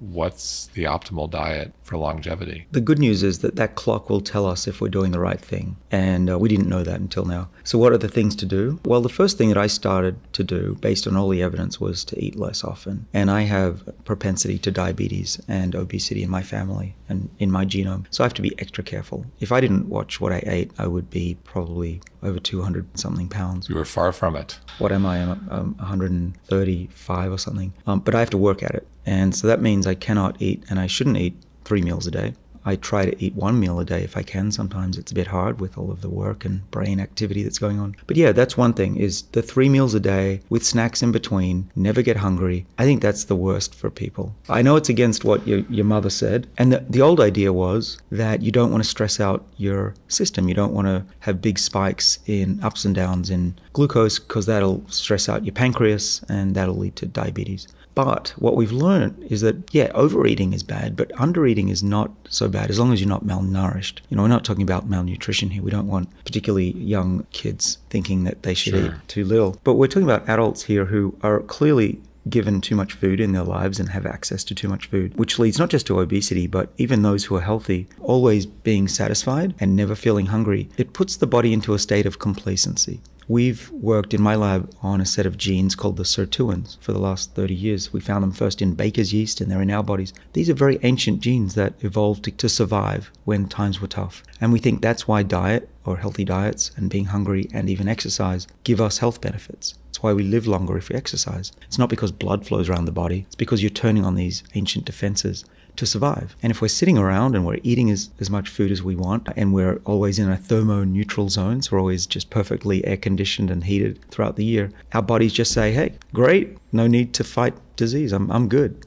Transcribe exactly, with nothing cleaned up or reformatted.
what's the optimal diet for longevity? The good news is that that clock will tell us if we're doing the right thing. And uh, we didn't know that until now. So what are the things to do? Well, the first thing that I started to do, based on all the evidence, was to eat less often. And I have a propensity to diabetes and obesity in my family and in my genome. So I have to be extra careful. If I didn't watch what I ate, I would be probably over two hundred something pounds. You were far from it. What am I? I'm, I'm one hundred thirty-five or something. Um, but I have to work at it. And so that means I cannot eat, and I shouldn't eat three meals a day. I try to eat one meal a day if I can. Sometimes it's a bit hard with all of the work and brain activity that's going on. But yeah, that's one thing, is the three meals a day with snacks in between, never get hungry. I think that's the worst for people. I know it's against what your, your mother said. And the, the old idea was that you don't want to stress out your system. You don't want to have big spikes in ups and downs in glucose, because that'll stress out your pancreas and that'll lead to diabetes. But what we've learned is that, yeah, overeating is bad, but undereating is not so bad, as long as you're not malnourished. You know, we're not talking about malnutrition here. We don't want particularly young kids thinking that they should Sure. eat too little. But we're talking about adults here who are clearly given too much food in their lives and have access to too much food, which leads not just to obesity, but even those who are healthy, always being satisfied and never feeling hungry. It puts the body into a state of complacency. We've worked in my lab on a set of genes called the sirtuins for the last thirty years. We found them first in baker's yeast, and they're in our bodies. These are very ancient genes that evolved to, to survive when times were tough. And we think that's why diet, or healthy diets, and being hungry and even exercise give us health benefits. It's why we live longer if we exercise. It's not because blood flows around the body. It's because you're turning on these ancient defenses to survive. And if we're sitting around and we're eating as, as much food as we want, and we're always in a thermo-neutral zone, so we're always just perfectly air-conditioned and heated throughout the year, our bodies just say, hey, great, no need to fight disease, I'm, I'm good.